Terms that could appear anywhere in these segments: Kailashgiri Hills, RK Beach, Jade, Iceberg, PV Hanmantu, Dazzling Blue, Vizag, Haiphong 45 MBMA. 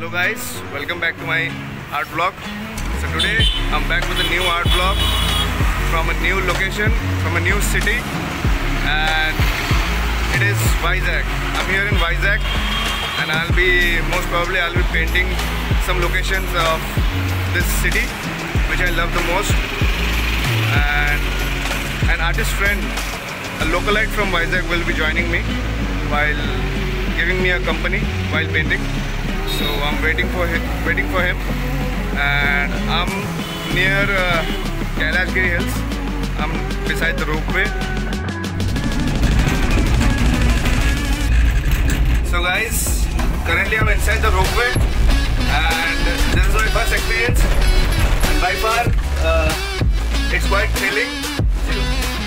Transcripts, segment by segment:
Hello guys, welcome back to my art vlog. So today I'm back with a new art vlog from a new location, from a new city, and it is Vizag. I'm here in Vizag and I'll be painting some locations of this city which I love the most. And an artist friend, a localite from Vizag, will be joining me while giving me a company while painting. So I'm waiting for him, and I'm near Kailashgiri Hills. I'm beside the ropeway. So guys, currently I'm inside the ropeway, and this is my first experience. And by far, it's quite thrilling.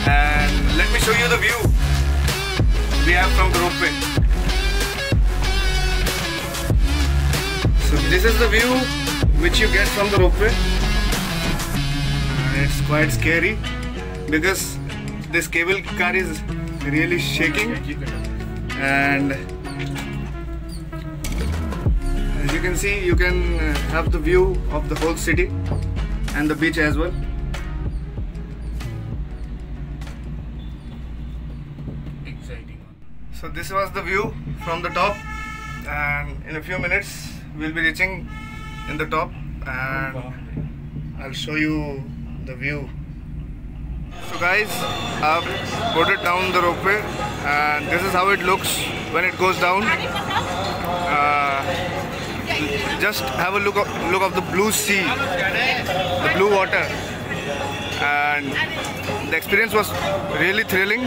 And let me show you the view we have from the ropeway. This is the view which you get from the ropeway. It's quite scary because this cable car is really shaking, and as you can see, you can have the view of the whole city and the beach as well. Exciting. So this was the view from the top, and in a few minutes we'll be reaching in the top and I'll show you the view. So guys, I've boarded down the ropeway and this is how it looks when it goes down. Just have a look of the blue sea, the blue water, and the experience was really thrilling.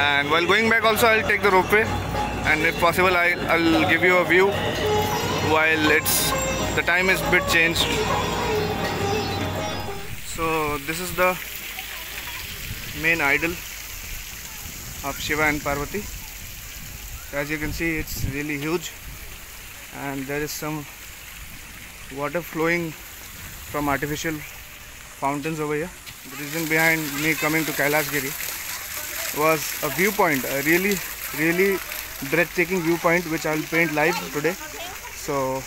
And while going back also, I'll take the ropeway, and if possible I'll give you a view while the time is a bit changed. So this is the main idol of Shiva and Parvati. As you can see, it's really huge, and there is some water flowing from artificial fountains over here. The reason behind me coming to Kailashgiri was a viewpoint, a really breathtaking viewpoint which I'll paint live today. So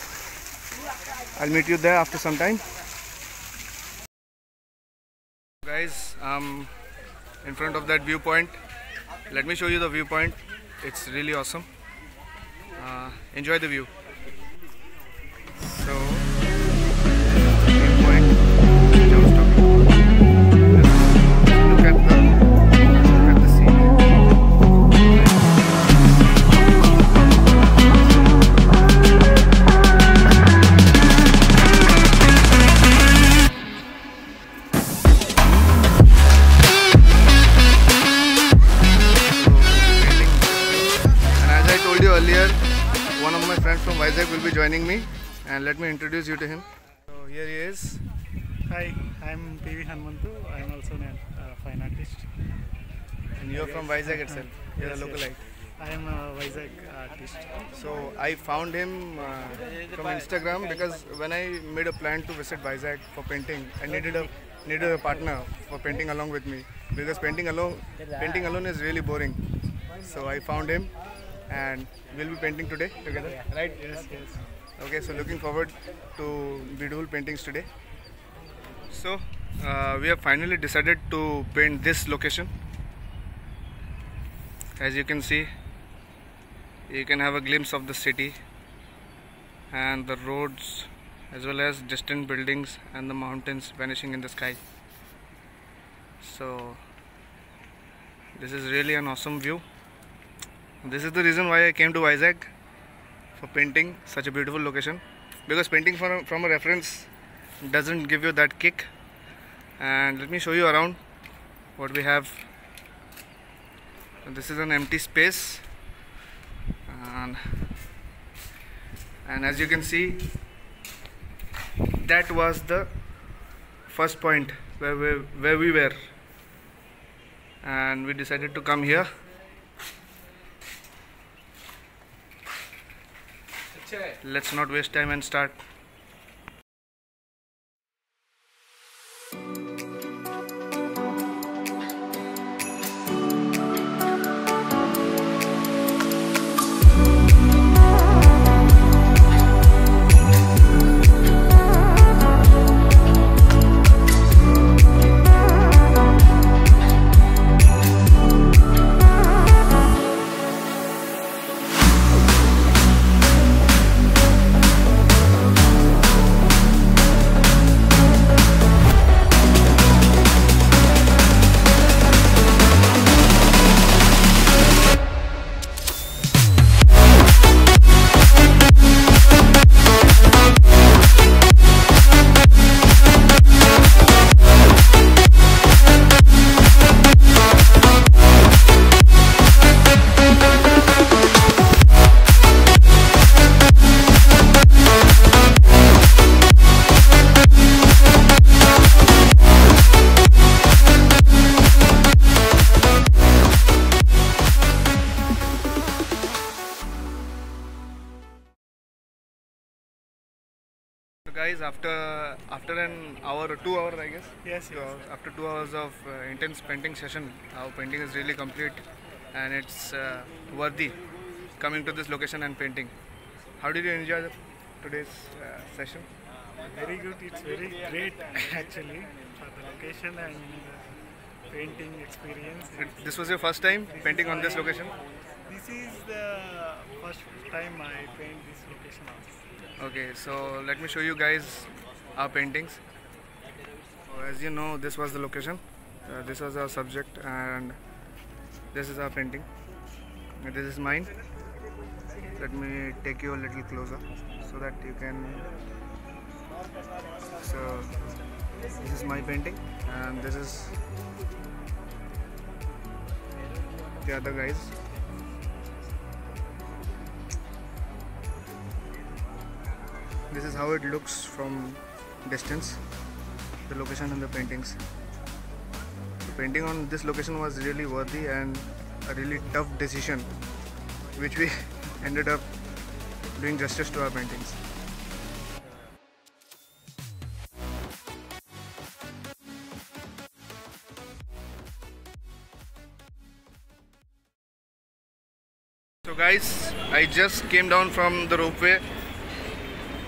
I'll meet you there after some time. Guys, I'm in front of that viewpoint. Let me show you the viewpoint. It's really awesome. Enjoy the view. So. Earlier, one of my friends from Vizag will be joining me, and let me introduce you to him. So here he is. Hi, I'm PV Hanmantu. I'm also a fine artist. And you're from Vizag itself. You're a localite. I am a Vizag artist. So I found him from Instagram, because when I made a plan to visit Vizag for painting, I needed a partner for painting along with me, because painting alone is really boring. So I found him, and we'll be painting today together, right? Yes. Okay, so looking forward to beautiful paintings today. So we have finally decided to paint this location. As you can see, you can have a glimpse of the city and the roads, as well as distant buildings and the mountains vanishing in the sky. So this is really an awesome view. This is the reason why I came to Vizag, for painting such a beautiful location, because painting from a reference doesn't give you that kick. And let me show you around what we have. This is an empty space, and as you can see, that was the first point where we were, and we decided to come here. Let's not waste time and start. guys, after an hour, 2 hours, I guess. Yes. After 2 hours of intense painting session, our painting is really complete, and it's worthy coming to this location and painting. How did you enjoy today's session? Very good. It's very great actually for the location and painting experience. This was your first time painting on this location? This is the first time I paint this location also. Okay, so let me show you guys our paintings. So as you know, this was the location, this was our subject, and this is our painting. This is mine. Let me take you a little closer so that you can. So this is my painting, and this is the other guys. This is how it looks from distance, the location and the paintings. The painting on this location was really worthy and a really tough decision, which we ended up doing justice to our paintings. So guys, I just came down from the ropeway,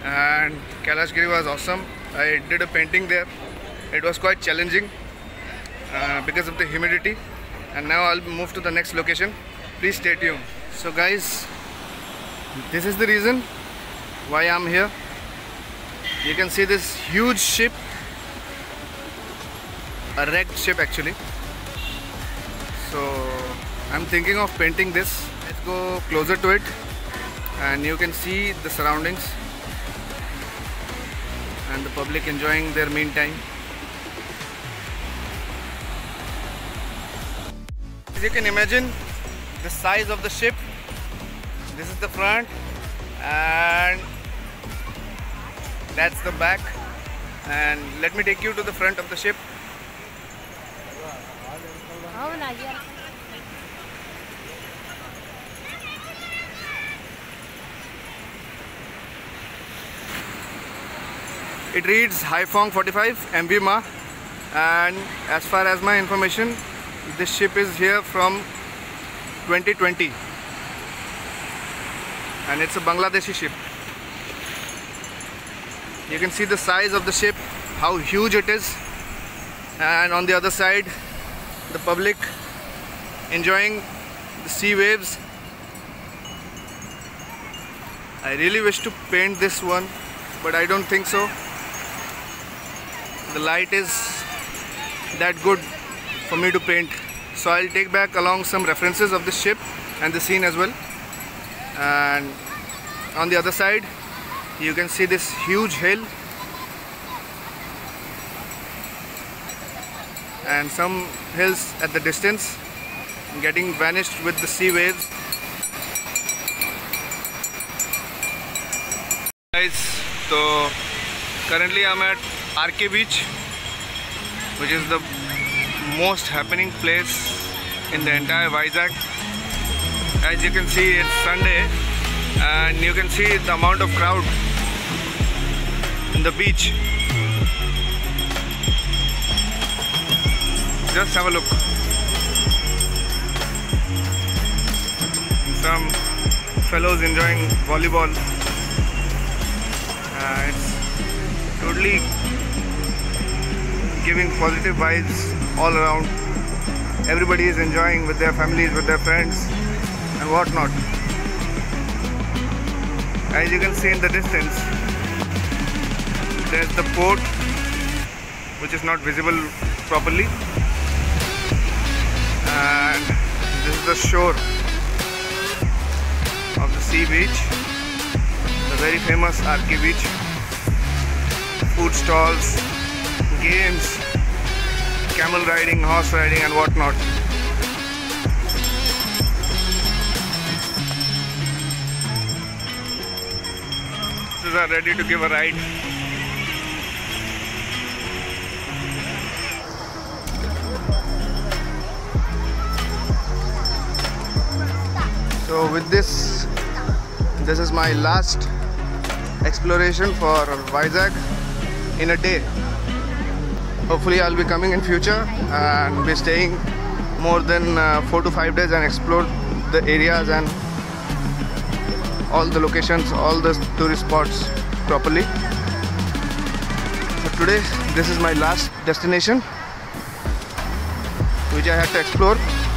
and Kailashgiri was awesome. I did a painting there. It was quite challenging because of the humidity, and now I'll move to the next location. Please stay tuned. So guys, this is the reason why I'm here. You can see this huge ship, a wrecked ship actually. So I'm thinking of painting this. Let's go closer to it, and you can see the surroundings and the public enjoying their meantime. As you can imagine, the size of the ship. This is the front, and that's the back. And let me take you to the front of the ship. It reads Haiphong 45 MBMA, and as far as my information, this ship is here from 2020, and it's a Bangladeshi ship. You can see the size of the ship, how huge it is, and on the other side, the public enjoying the sea waves. I really wish to paint this one, but I don't think so. The light is that good for me to paint, so I'll take back along some references of the ship and the scene as well. And on the other side, you can see this huge hill and some hills at the distance getting vanished with the sea waves. Guys, so currently I'm at RK Beach, which is the most happening place in the entire Vizag. As you can see, it's Sunday, and you can see the amount of crowd in the beach. Just have a look. Some fellows enjoying volleyball. It's totally giving positive vibes all around. Everybody is enjoying with their families, with their friends and whatnot. As you can see in the distance, there's the port, which is not visible properly, and this is the shore of the sea beach, the very famous RK Beach. Food stalls, games, camel riding, horse riding and whatnot. These are ready to give a ride. So with this is my last exploration for Vizag in a day. Hopefully I'll be coming in future and be staying more than 4 to 5 days and explore the areas and all the locations, all the tourist spots properly. So today this is my last destination which I had to explore.